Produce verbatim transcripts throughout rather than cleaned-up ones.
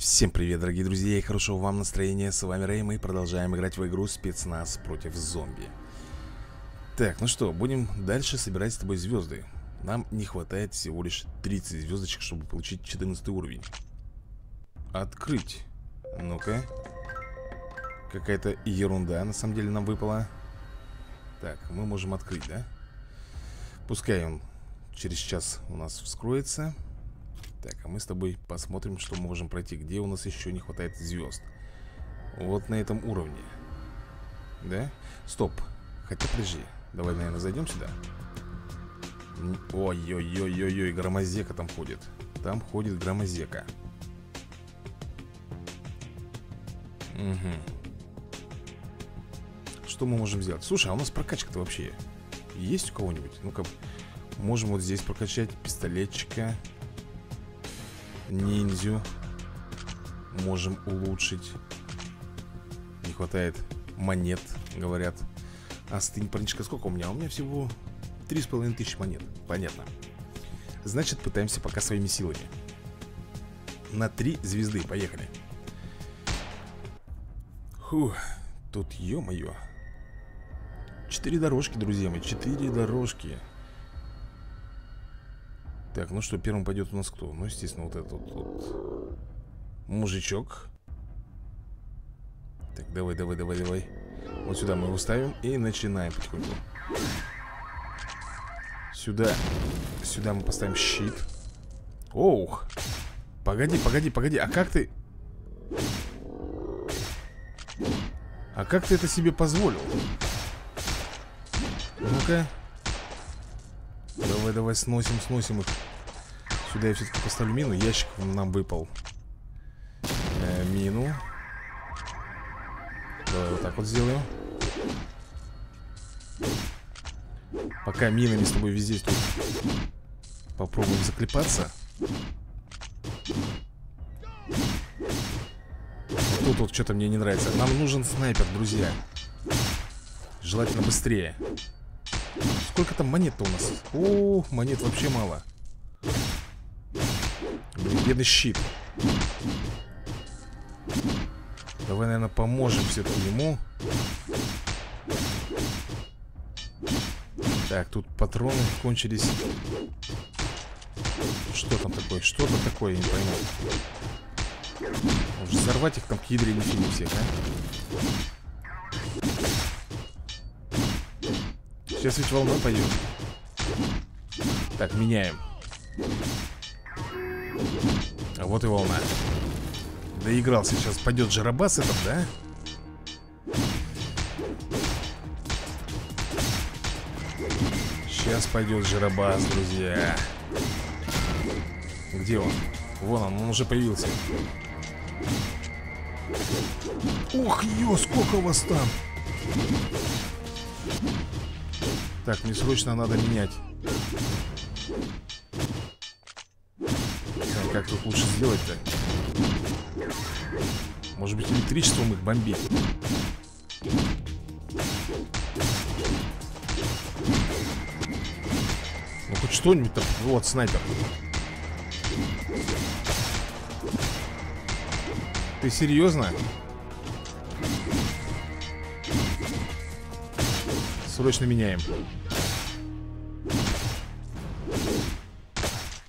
Всем привет, дорогие друзья, и хорошего вам настроения. С вами Рэй, мы продолжаем играть в игру «Спецназ против зомби». Так, ну что, будем дальше собирать с тобой звезды. Нам не хватает всего лишь тридцать звездочек, чтобы получить четырнадцатый уровень. Открыть. Ну-ка. Какая-то ерунда, на самом деле, нам выпала. Так, мы можем открыть, да? Пускай он через час у нас вскроется. Так, а мы с тобой посмотрим, что мы можем пройти. Где у нас еще не хватает звезд? Вот на этом уровне. Да? Стоп. Хотя, подожди. Давай, наверное, зайдем сюда. Ой-ой-ой-ой-ой, громозека там ходит. Там ходит громозека. Угу. Что мы можем сделать? Слушай, а у нас прокачка-то вообще есть у кого-нибудь? Ну-ка, можем вот здесь прокачать пистолетчика. Ниндзю можем улучшить. Не хватает монет, говорят. Остынь, парнишка, сколько у меня? У меня всего три с половиной тысячи монет. Понятно. Значит, пытаемся пока своими силами. На три звезды, поехали. Фух, тут ё-моё. Четыре дорожки, друзья мои, четыре дорожки. Так, ну что, первым пойдет у нас кто? Ну, естественно, вот этот вот мужичок. Так, давай, давай, давай, давай. Вот сюда мы его ставим и начинаем потихоньку. Сюда. Сюда мы поставим щит. Оух. Погоди, погоди, погоди. А как ты... А как ты это себе позволил? Ну-ка. Давай, давай, сносим, сносим их. Сюда я все-таки поставлю мину. Ящик нам выпал. э, Мину. Давай вот так вот сделаем. Пока минами с тобой везде тут. Попробуем заклепаться. Тут вот что-то мне не нравится. Нам нужен снайпер, друзья. Желательно быстрее. Сколько там монет-то у нас? О, монет вообще мало. Бедный щит. Давай, наверное, поможем все-таки ему. Так, тут патроны кончились. Что там такое? Что там такое? Я не пойму. Может, взорвать их там к ядре не фигу всех, а? Сейчас ведь волна пойдет. Так, меняем. А вот и волна. Доигрался сейчас. Пойдет жарабас этот, да? Сейчас пойдет жарабас, друзья. Где он? Вон он, он уже появился. Ох, ё, сколько у вас там? Так, мне срочно надо менять. А как тут лучше сделать-то? Может быть, электричеством их бомбить? Ну, хоть что-нибудь там. Вот, снайпер. Ты серьезно? Срочно меняем.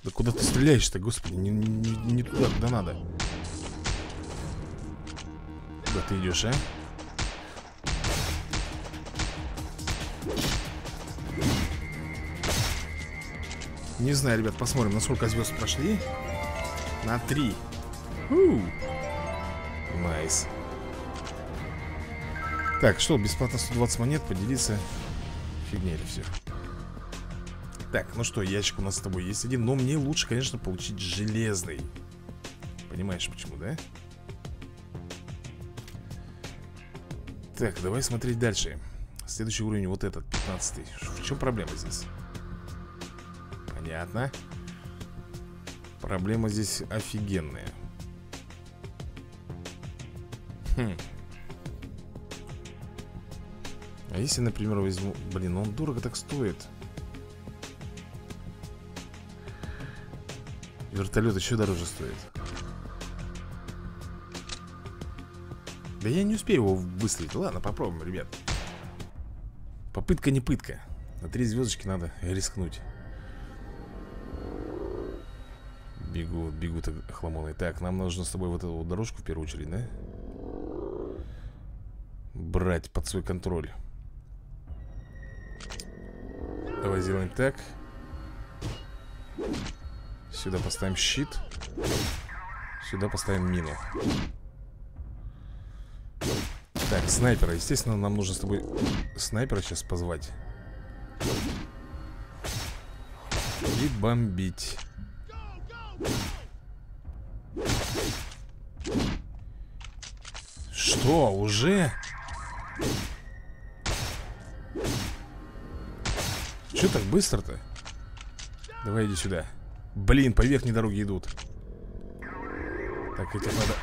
Да куда ты стреляешь-то, господи, не, не, не туда, куда надо. Куда ты идешь, а? Не знаю, ребят, посмотрим, насколько звезд прошли. На три. Найс. Так, что, бесплатно сто двадцать монет, поделиться. Фигня или все. Так, ну что, ящик у нас с тобой есть один. Но мне лучше, конечно, получить железный. Понимаешь, почему, да? Так, давай смотреть дальше. Следующий уровень вот этот, пятнадцатый. В чем проблема здесь? Понятно. Проблема здесь офигенная. Хм. А если, например, возьму... Блин, он дорого так стоит. Вертолет еще дороже стоит. Да я не успею его выстрелить. Ладно, попробуем, ребят. Попытка не пытка. На три звездочки надо рискнуть. Бегут, бегут хламоны. Так, нам нужно с тобой вот эту дорожку в первую очередь, да? Брать под свой контроль. Давай сделаем так. Сюда поставим щит. Сюда поставим мину. Так, снайпера, естественно, нам нужно с тобой снайпера сейчас позвать и бомбить. Что, уже? Че так быстро-то? Давай иди сюда. Блин, по верхней дороге идут. Так, этих надо...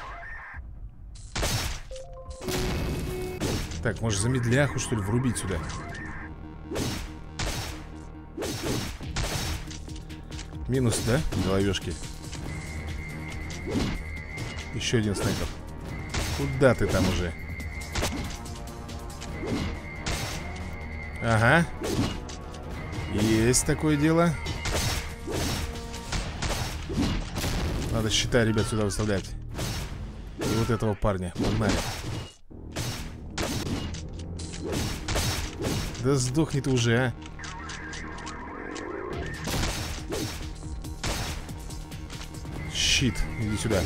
Так, может, замедляху, что ли, врубить сюда? Минус, да? Головешки. Еще один снайпер. Куда ты там уже? Ага. Есть такое дело. Надо щита, ребят, сюда выставлять. И вот этого парня. Погнали. Да сдохни ты уже, а. Щит, иди сюда.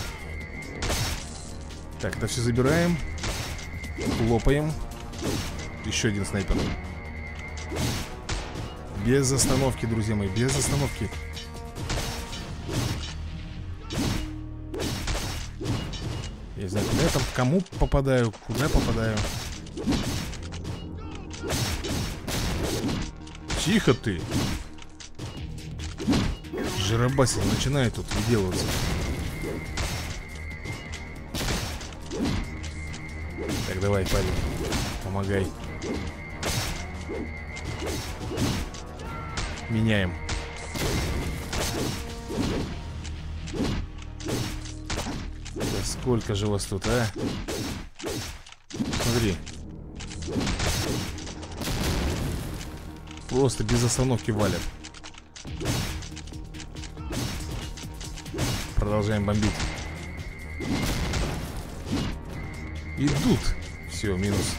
Так, это все забираем. Хлопаем. Еще один снайпер. Без остановки, друзья мои, без остановки. Я знаю, куда я там, кому попадаю, куда попадаю. Тихо ты. Жиробасин начинает тут выделываться. Так, давай, парень, помогай. Меняем. Да сколько же вас тут, а? Смотри. Просто без остановки валят. Продолжаем бомбить. Идут. Все, минус.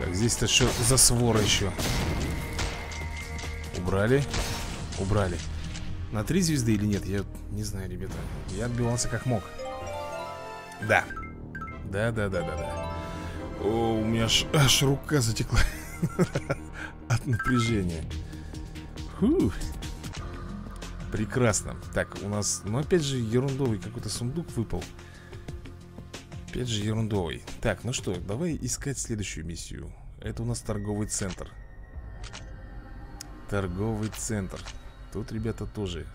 Так, здесь-то что за свора еще? Убрали. Убрали. На три звезды или нет? Я не знаю, ребята. Я отбивался как мог. Да. Да-да-да-да-да. О, у меня аж, аж рука затекла от напряжения. Фу. Прекрасно. Так, у нас... Ну, опять же, ерундовый какой-то сундук выпал. Опять же, ерундовый. Так, ну что, давай искать следующую миссию. Это у нас торговый центр. Торговый центр. Тут, ребята, тоже.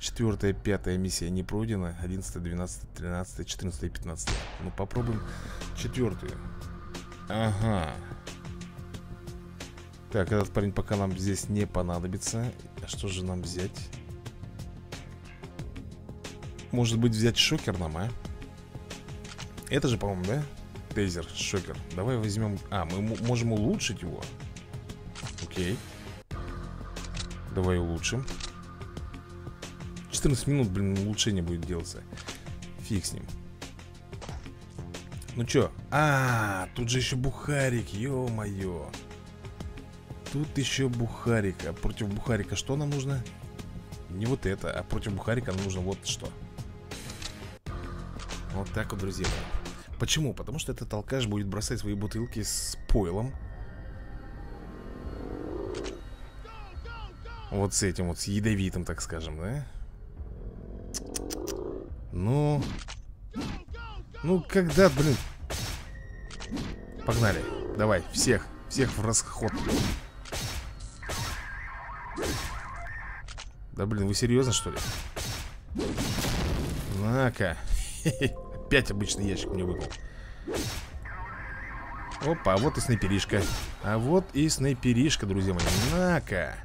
Четвертая, пятая миссия не пройдена. Одиннадцатая, двенадцатая, тринадцатая, четырнадцатая, пятнадцатая. Ну, попробуем четвертую. Ага. Так, этот парень пока нам здесь не понадобится. А что же нам взять? Может быть, взять шокер нам, а? Это же, по-моему, да? Тейзер, шокер. Давай возьмем... А, мы можем улучшить его. Окей. Давай улучшим. Четырнадцать минут, блин, улучшение будет делаться. Фиг с ним. Ну чё? А, тут же еще бухарик, ё-моё. Тут еще бухарик. А против бухарика что нам нужно? Не вот это, а против бухарика нам нужно вот что. Вот так вот, друзья. Почему? Потому что этот алкаш будет бросать свои бутылки с пойлом. Вот с этим вот, с ядовитым, так скажем, да? Ну... Ну, когда, блин... Погнали. Давай, всех. Всех в расход. Да, блин, вы серьезно, что ли? На-ка. Опять обычный ящик мне выпал. Опа, вот и снайперишка. А вот и снайперишка, друзья мои. На-ка.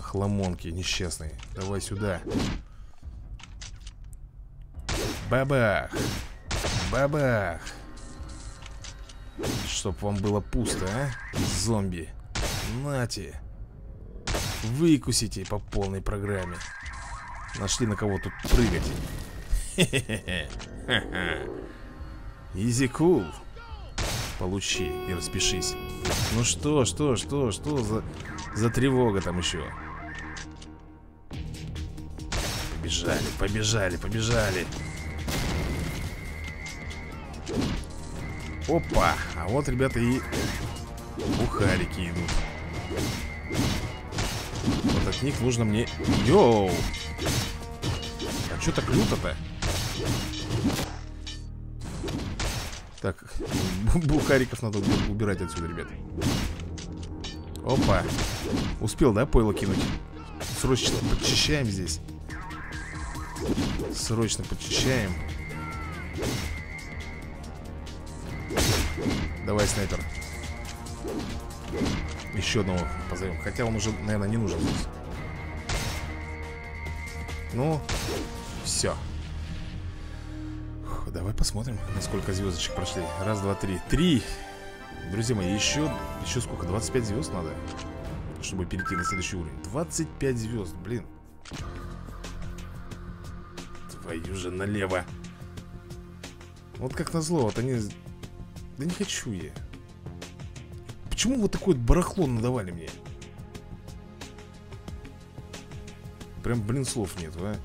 Хламонки несчастные. Давай сюда. Бабах. Бабах. Чтоб вам было пусто, а? Зомби. Нате. Выкусите по полной программе. Нашли на кого тут прыгать. Хе-хе-хе. Изи кул. Получи и распишись. Ну что, что, что, что за, за тревога там еще? Побежали, побежали, побежали. Опа, а вот, ребята, и бухарики идут. Вот от них нужно мне... Йоу! А что так люто-то? Так, бухариков надо убирать отсюда, ребят. Опа. Успел, да, пойло кинуть? Срочно подчищаем здесь. Срочно подчищаем. Давай, снайпер. Еще одного позовем. Хотя он уже, наверное, не нужен здесь. Ну, все. Давай посмотрим, насколько звездочек прошли. Раз, два, три. Три! Друзья мои, еще, еще сколько? двадцать пять звезд надо, чтобы перейти на следующий уровень. двадцать пять звезд, блин. Твою же налево. Вот как назло, вот они... Да не хочу я. Почему вот такой вот барахло надавали мне? Прям, блин, слов нет, а?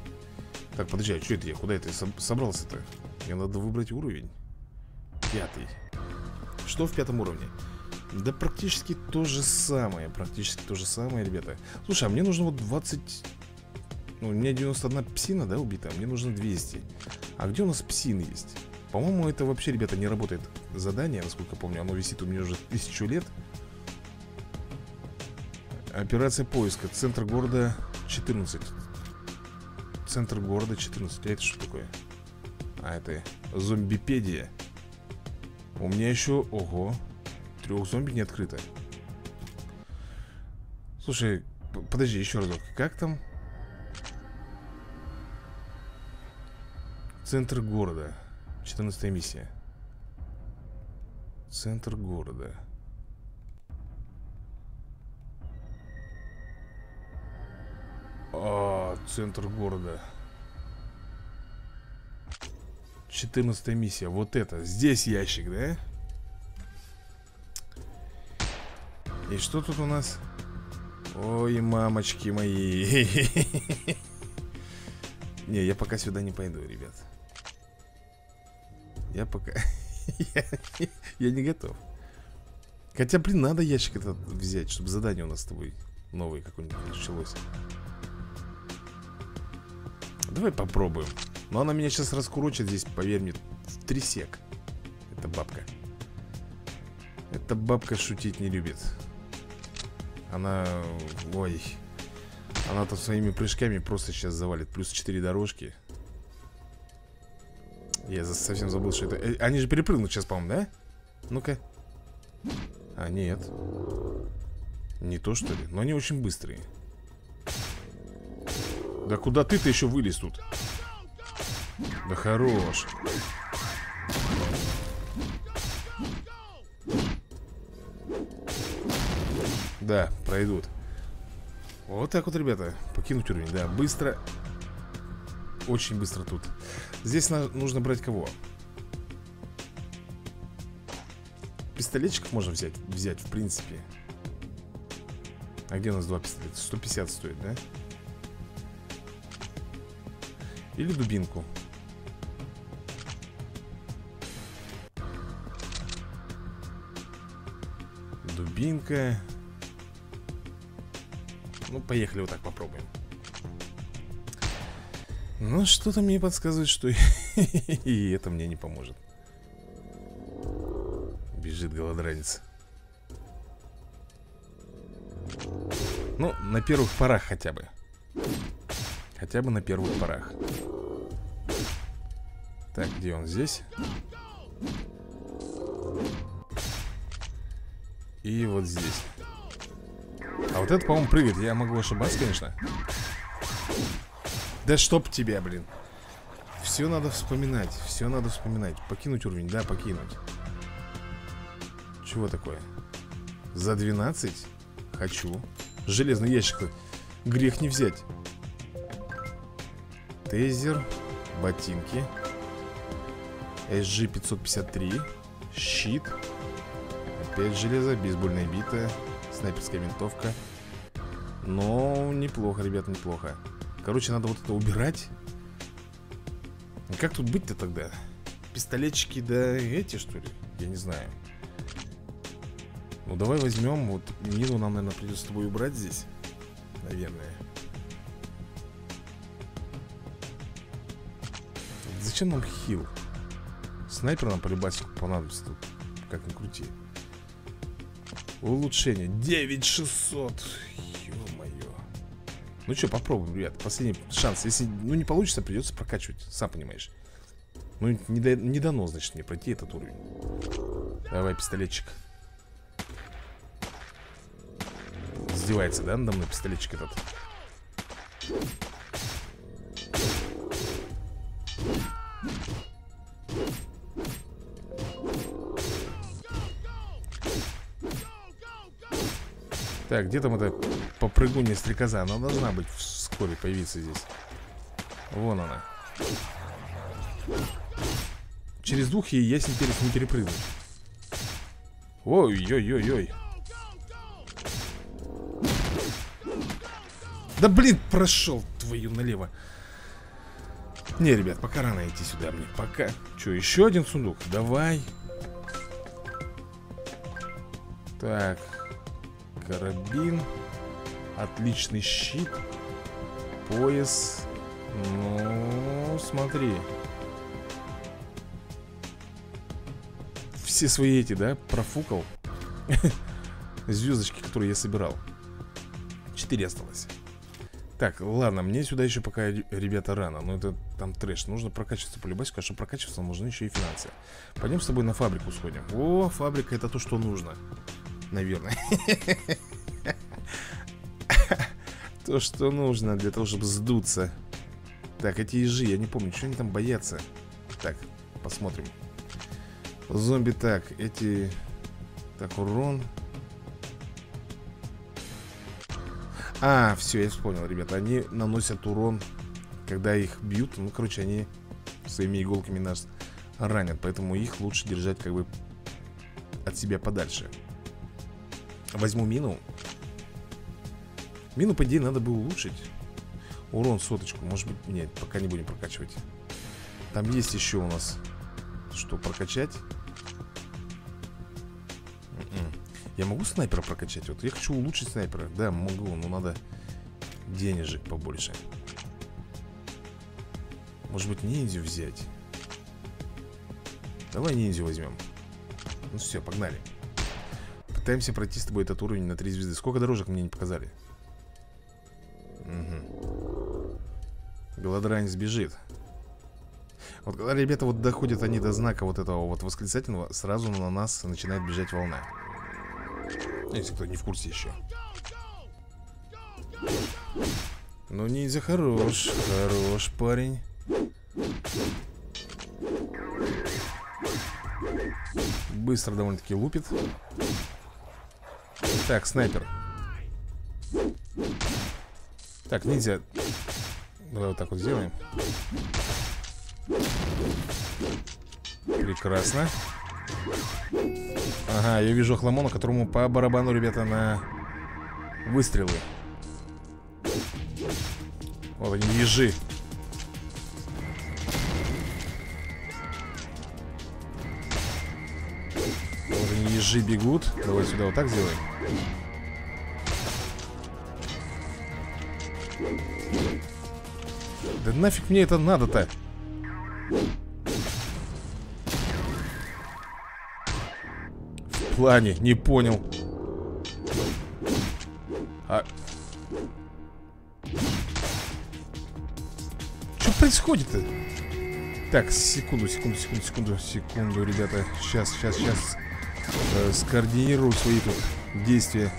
Так, подожди, а что это я? Куда это я собрался-то? Мне надо выбрать уровень. Пятый. Что в пятом уровне? Да практически то же самое. Практически то же самое, ребята. Слушай, а мне нужно вот двадцать... Ну, у меня девяносто одна псина, да, убита? А мне нужно двести. А где у нас псины есть? По-моему, это вообще, ребята, не работает задание, насколько помню. Оно висит у меня уже тысячу лет. Операция поиска. Центр города четырнадцать. Центр города четырнадцать. А это что такое? А это зомбипедия. У меня еще, ого, трех зомби не открыто. Слушай, подожди, еще разок. Как там? Центр города. четырнадцатая миссия. Центр города. А, центр города. четырнадцатая миссия. Вот это. Здесь ящик, да? И что тут у нас? Ой, мамочки мои. Не, я пока сюда не пойду, ребят. Я пока... я, я не готов. Хотя, блин, надо ящик этот взять, чтобы задание у нас с тобой новое какое-нибудь началось. Давай попробуем. Но она меня сейчас раскурочит здесь, поверь мне, в трясек. Это бабка. Эта бабка шутить не любит. Она... Ой. Она там своими прыжками просто сейчас завалит. Плюс четыре дорожки. Я совсем забыл, что это... Они же перепрыгнут сейчас, по-моему, да? Ну-ка. А, нет. Не то, что ли? Но они очень быстрые. Да куда ты-то еще вылез тут? Да хорош. Да, пройдут. Вот так вот, ребята. Покинуть уровень, да, быстро. Очень быстро тут. Здесь нужно брать кого? Пистолетчиков можно взять, взять, в принципе. А где у нас два пистолета? сто пятьдесят стоит, да? Или дубинку. Дубинка. Ну, поехали вот так попробуем. Ну, что-то мне подсказывает, что и это мне не поможет. Бежит голодранец. Ну, на первых порах хотя бы. Хотя бы на первых порах. Так, где он здесь? И вот здесь. А вот это, по-моему, прыгает. Я могу ошибаться, конечно. Да чтоб тебя, блин. Все надо вспоминать, все надо вспоминать. Покинуть уровень, да, покинуть. Чего такое? За двенадцать? Хочу. Железный ящик-то грех не взять. Тейзер, ботинки, эс джи пятьсот пятьдесят три, щит, опять железо, бейсбольная бита, снайперская винтовка. Но неплохо, ребят, неплохо. Короче, надо вот это убирать. Как тут быть-то тогда? Пистолетчики, да эти, что ли? Я не знаю. Ну, давай возьмем. Вот мину нам, наверное, придется с тобой убрать здесь. Наверное. Зачем нам хил? Снайпер нам полюбасик понадобится тут. Как ни крути. Улучшение. девять шестьсот. Ну что, попробуем, ребят, последний шанс. Если, ну, не получится, придется прокачивать. Сам понимаешь. Ну, не, до, не дано, значит, мне пройти этот уровень. Давай, пистолетчик. Издевается, да, надо мной пистолетчик этот. Так, где там эта попрыгунья стрекоза? Она должна быть вскоре появиться здесь. Вон она. Через двух ей ясен перец не перепрыгнул. Ой-ой-ой-ой. Да блин, прошел твою налево. Не, ребят, пока рано идти сюда мне. Пока. Че, еще один сундук? Давай. Так. Карабин. Отличный щит. Пояс. Ну, смотри. Все свои эти, да? Профукал. Звездочки, которые я собирал. Четыре осталось. Так, ладно, мне сюда еще пока, ребята, рано. Но это там трэш. Нужно прокачиваться по любасику. А чтобы прокачиваться, нужны еще и финансы. Пойдем с тобой на фабрику сходим. О, фабрика — это то, что нужно. Наверное. То, что нужно для того, чтобы сдуться. Так, эти ежи, я не помню, что они там боятся. Так, посмотрим. Зомби, так, эти. Так, урон. А, все, я вспомнил, ребята. Они наносят урон, когда их бьют. Ну, короче, они своими иголками нас ранят. Поэтому их лучше держать как бы от себя подальше. Возьму мину. Мину, по идее, надо бы улучшить. Урон соточку, может быть. Нет, пока не будем прокачивать. Там есть еще у нас что прокачать. Mm-mm. Я могу снайпера прокачать? Вот я хочу улучшить снайпера. Да, могу, но надо денежек побольше. Может быть, ниндзю взять? Давай ниндзю возьмем. Ну все, погнали. Пытаемся пройти с тобой этот уровень на три звезды. Сколько дорожек мне не показали? Угу. Голодранец бежит. Вот когда, ребята, вот доходят они до знака вот этого вот восклицательного, сразу на нас начинает бежать волна. Если кто не в курсе еще. Ну, ниндзя хорош. Хорош парень. Быстро довольно-таки лупит. Так, снайпер. Так, ниндзя. Давай вот так вот сделаем. Прекрасно. Ага, я вижу хламона, которому по барабану, ребята, на выстрелы. Вот они, ежи. Вот они, ежи бегут. Давай сюда вот так сделаем. Да нафиг мне это надо-то? В плане, не понял. А... Что происходит-то? Так, секунду, секунду, секунду, секунду, секунду, ребята. Сейчас, сейчас, сейчас э, скоординирую свои тут действия.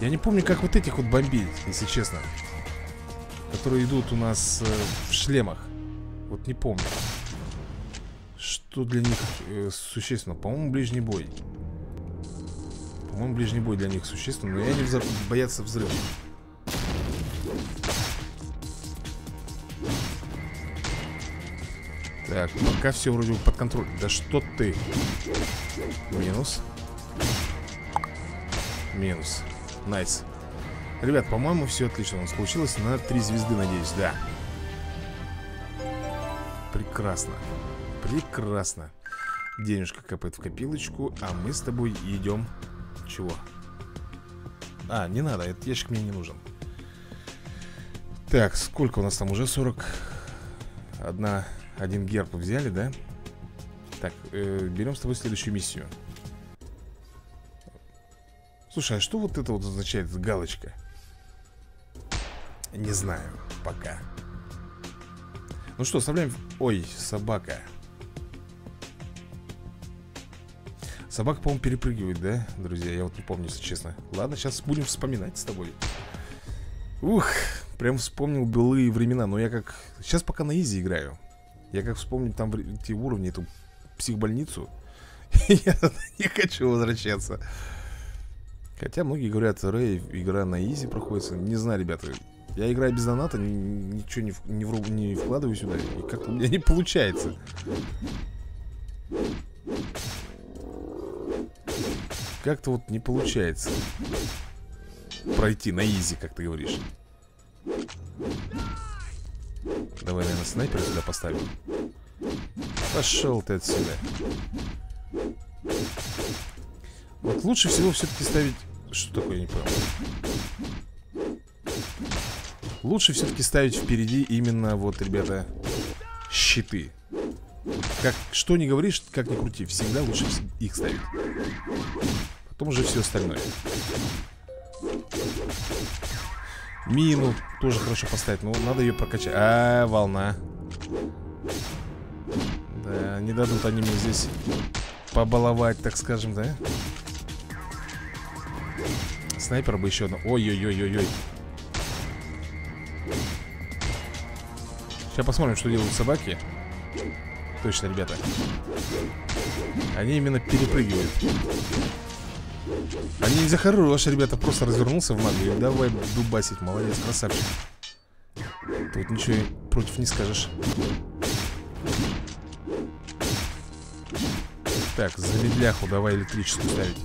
Я не помню, как вот этих вот бомбить, если честно. Которые идут у нас э, в шлемах. Вот не помню, что для них э, существенно. По-моему, ближний бой. По-моему, ближний бой для них существенно. Но я не взор... боятся взрыва. Так, пока все вроде бы под контролем. Да что ты? Минус. Минус. Найс. Ребят, по-моему, все отлично у нас получилось. На три звезды, надеюсь, да. Прекрасно. Прекрасно. Денежка капает в копилочку. А мы с тобой идем. Чего? А, не надо, этот ящик мне не нужен. Так, сколько у нас там уже? сорок один. Один герб взяли, да? Так, э, берем с тобой следующую миссию. Слушай, а что вот это вот означает галочка? Не знаю пока. Ну что, оставляем... Ой, собака. Собака, по-моему, перепрыгивает, да, друзья? Я вот не помню, если честно. Ладно, сейчас будем вспоминать с тобой. Ух, прям вспомнил былые времена. Но я как... Сейчас пока на изи играю. Я как вспомню там те уровни, эту психбольницу, я не хочу возвращаться. Хотя многие говорят, Рэй, игра на изи проходится. Не знаю, ребята, я играю без доната, ничего не, в, не, в, не вкладываю сюда. И как-то у меня не получается. Как-то вот не получается пройти на изи, как ты говоришь. Давай, наверное, снайпер сюда поставим. Пошел ты отсюда. Вот лучше всего все-таки ставить... Что такое, я не понял. Лучше все-таки ставить впереди именно, вот, ребята, щиты. Как... Что ни говоришь, как ни крути, всегда лучше их ставить. Потом уже все остальное. Мину тоже хорошо поставить, но надо ее прокачать. А, волна. Да, не дадут они мне здесь побаловать, так скажем, да? Снайпер бы еще одна. Ой-ой-ой-ой-ой. Сейчас посмотрим, что делают собаки. Точно, ребята. Они именно перепрыгивают. Они не захорошие, ваши ребята, просто развернулся в магию. Давай дубасить, молодец, красавчик. Тут ничего против не скажешь. Так, за медляху давай электрическую ставить.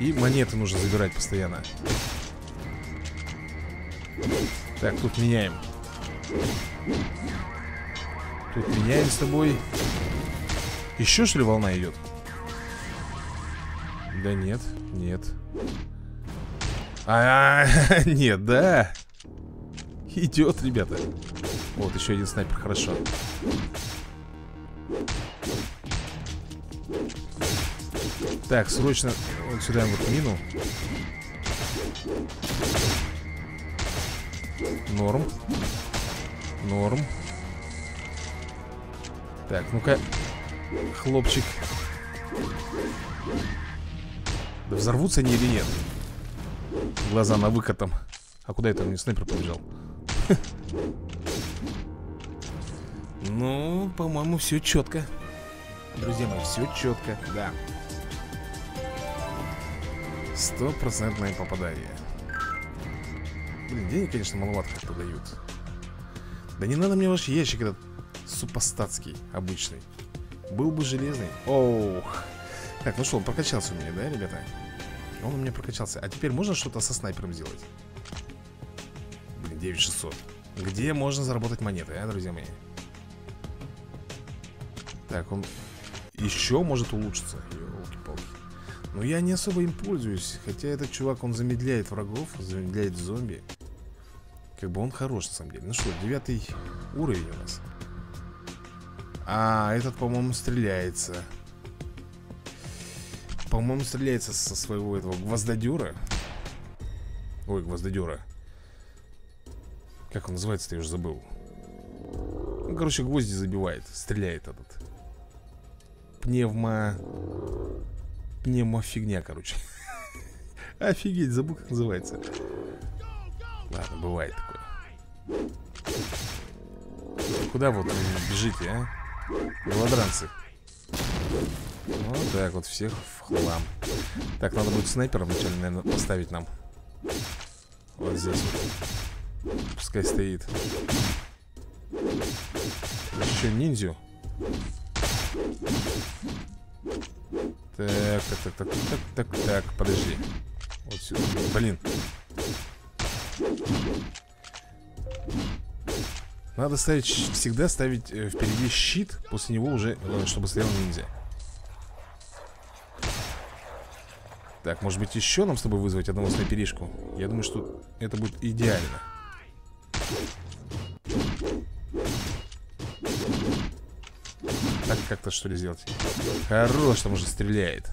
И монеты нужно забирать постоянно. Так, тут меняем. Тут меняем с тобой. Еще что ли волна идет? Да нет, нет. А, -а, -а нет, да. Идет, ребята. Вот еще один снайпер, хорошо. Так, срочно вот сюда вот мину. Норм. Норм. Так, ну-ка, хлопчик. Да взорвутся они или нет? Глаза на выкатом. А куда это мне снайпер побежал? Ну, по-моему, все четко. Друзья мои, все четко, да. Стопроцентное попадание. Блин, денег, конечно, маловато как-то дают. Да не надо мне ваш ящик этот супостатский, обычный. Был бы железный. Ох. Так, ну что, он прокачался у меня, да, ребята? Он у меня прокачался. А теперь можно что-то со снайпером сделать? Блин, девять тысяч шестьсот. Где можно заработать монеты, а, друзья мои? Так, он еще может улучшиться. Ёлки-палки. Но я не особо им пользуюсь. Хотя этот чувак, он замедляет врагов, замедляет зомби. Как бы он хорош, на самом деле. Ну что, девятый уровень у нас. А, этот, по-моему, стреляется. По-моему, стреляется со своего этого гвоздодера. Ой, гвоздодера. Как он называется-то, я уже забыл. Ну, короче, гвозди забивает. Стреляет этот. Пневмо... Пневмофигня, короче. Офигеть, забыл, как называется. Ладно, бывает такое. куда вот бежите, а? Голодранцы. Вот так вот, всех в хлам. Так, надо будет снайпера вначале, наверное, поставить нам. Вот здесь вот. Пускай стоит. Еще ниндзю. Так, так, так, так, так, так, так, подожди. Вот сюда, блин. Надо ставить, всегда ставить впереди щит. После него уже, чтобы стоял ниндзя. Так, может быть, еще нам с тобой вызвать одного снайперишку? Я думаю, что это будет идеально. Так как-то что ли сделать? Хорош, там уже стреляет.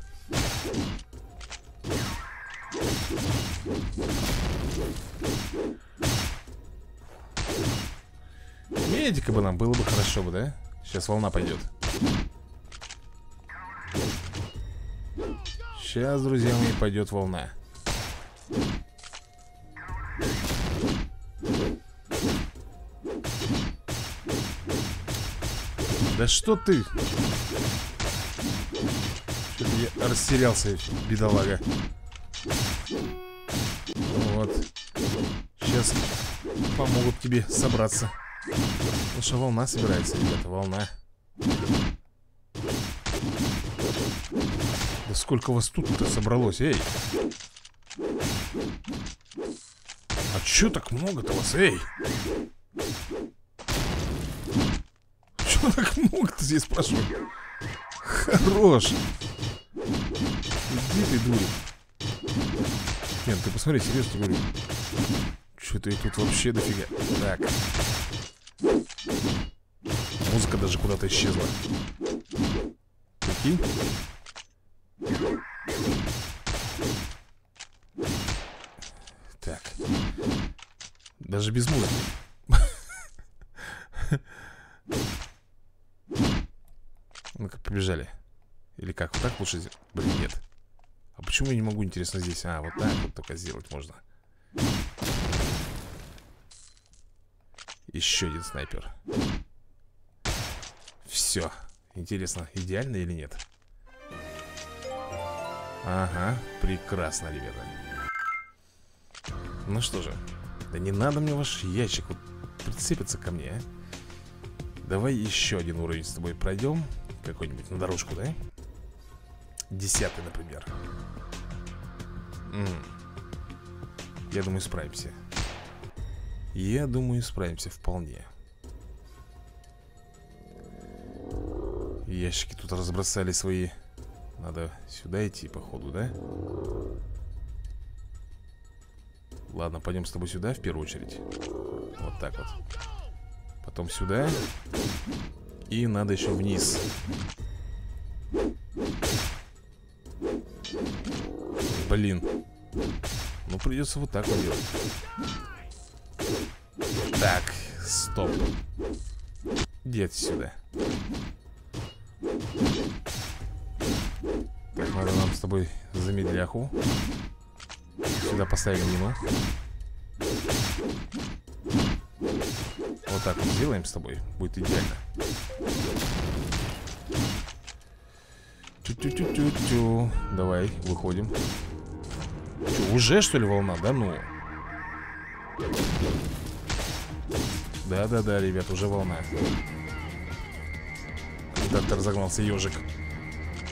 Медика бы нам было бы хорошо бы, да? Сейчас волна пойдет. Сейчас, друзья мои, пойдет волна. Да что ты? Что-то я растерялся, бедолага. Вот. Сейчас помогут тебе собраться. Ну что, волна собирается, ребята, волна. Да сколько вас тут-то собралось, эй? А чё так много-то вас, эй? Чё так много-то здесь, прошу? Хорош. Иди ты, дурь. Нет, ты посмотри, серьезно говорю. Что-то их тут вообще дофига. Так. Музыка даже куда-то исчезла. Прикинь. Так. Даже без музыки. Ну-ка, побежали. Или как? Вот так лучше сделать? Блин, нет. А почему я не могу, интересно, здесь? А, вот так вот только сделать можно. Еще один снайпер. Все. Интересно, идеально или нет? Ага, прекрасно, ребята. Ну что же. Да не надо мне ваш ящик вот прицепиться ко мне, а? Давай еще один уровень с тобой пройдем. Какой-нибудь на дорожку, да? Десятый, например. М-м. Я думаю, справимся. Я думаю, справимся вполне. Ящики тут разбросали свои. Надо сюда идти, походу, да? Ладно, пойдем с тобой сюда в первую очередь. Вот так вот. Потом сюда. И надо еще вниз. Блин. Ну, придется вот так вот делать. Так, стоп. Иди отсюда. Так, надо нам с тобой замедляху. Сюда поставим мимо. Вот так вот сделаем с тобой. Будет идеально. Тю-тю-тю-тю-тю. Давай, выходим. Че, уже что ли волна? Да ну. Да-да-да, ребят, уже волна. Куда-то разогнался ежик.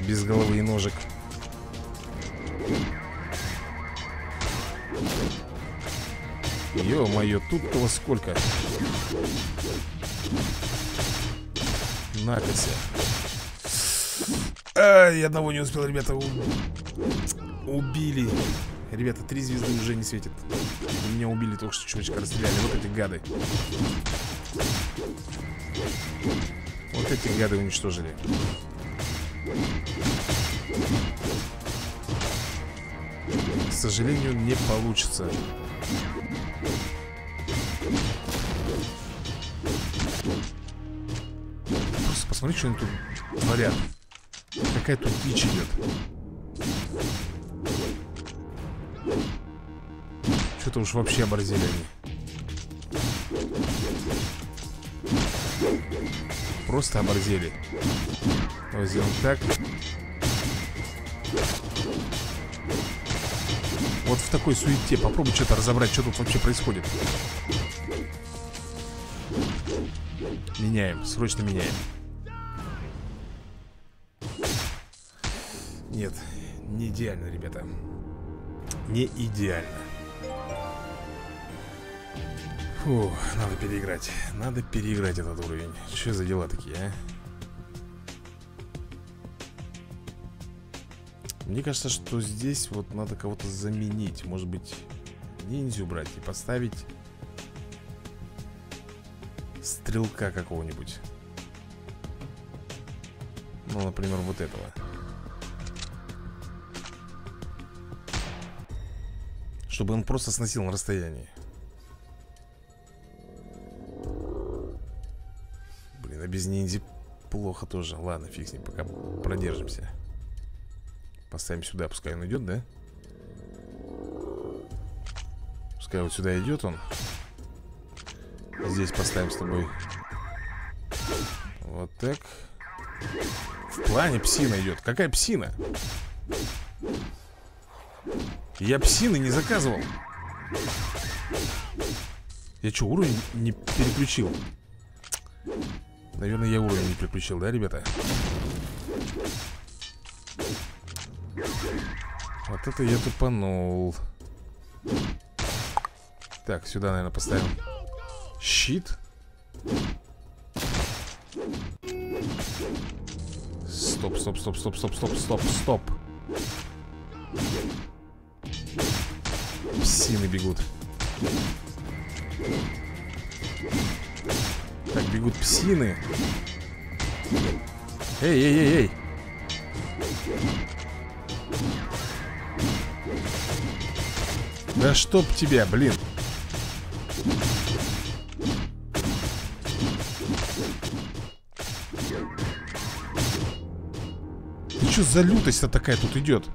Без головы и ножек. Ё-моё, тут-то во сколько. Накося. Ай, одного не успел, ребята. Убили. Ребята, три звезды уже не светит. Меня убили только что, чувачка расстреляли. Вот эти гады. Вот эти гады уничтожили. К сожалению, не получится. Просто посмотри, что они тут творят. Какая тут дичь идет. Что-то уж вообще оборзели они. Просто оборзели. Давай сделаем так. Вот в такой суете попробуй что-то разобрать, что тут вообще происходит. Меняем, срочно меняем. Нет, не идеально, ребята. Не идеально. Фу, надо переиграть. Надо переиграть этот уровень. Что за дела такие, а? Мне кажется, что здесь вот надо кого-то заменить. Может быть, ниндзю брать и поставить стрелка какого-нибудь. Ну, например, вот этого. Чтобы он просто сносил на расстоянии. Блин, а без ниндзя плохо тоже. Ладно, фиг с ним, пока продержимся. Поставим сюда, пускай он идет, да? Пускай вот сюда идет он. Здесь поставим с тобой. Вот так. В плане псина идет. Какая псина? Я псины не заказывал. Я что, уровень не переключил? Наверное, я уровень не переключил, да, ребята? Вот это я тупанул. Так, сюда, наверное, поставим щит. Стоп, стоп, стоп, стоп, стоп, стоп, стоп, стоп. Псины бегут. Так, бегут псины. Эй, эй, эй, эй. Да чтоб тебя, блин. Ты что за лютость-то такая тут идет?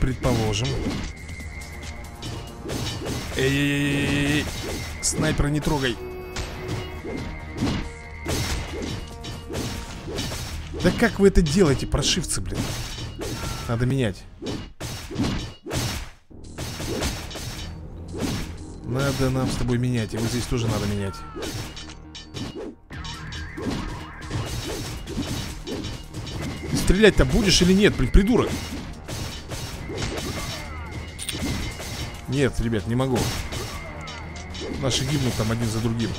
Предположим. Эй-эй-эй-эй-эй. Снайпера не трогай. Да как вы это делаете, прошивцы, блин? Надо менять. Надо нам с тобой менять. И вот здесь тоже надо менять. Ты стрелять-то будешь или нет, блин, придурок? Нет, ребят, не могу. Наши гибнут там один за другим.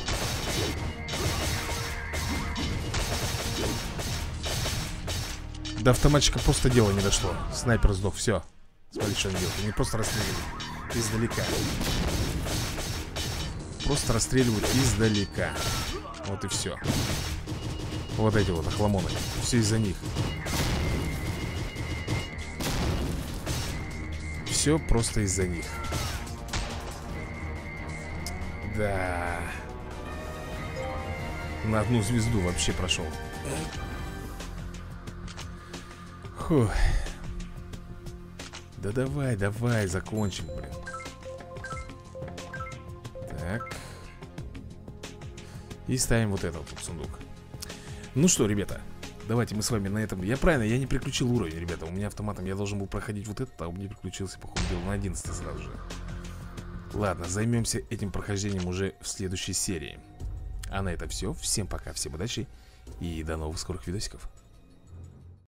До автоматчика просто дело не дошло. Снайпер сдох, все. Смотри, что он делает. Они просто расстреливают издалека. Просто расстреливают издалека. Вот и все. Вот эти вот охламоны. Все из-за них. Все просто из-за них. Да. На одну звезду вообще прошел. Фух. Да давай, давай, закончим, блин. Так. И ставим вот этот вот сундук. Ну что, ребята, давайте мы с вами на этом... Я правильно, я не переключил уровень, ребята. У меня автоматом я должен был проходить вот этот, а он не переключился, походу, на одиннадцатый сразу же. Ладно, займемся этим прохождением уже в следующей серии. А на этом все. Всем пока, всем удачи и до новых скорых видосиков.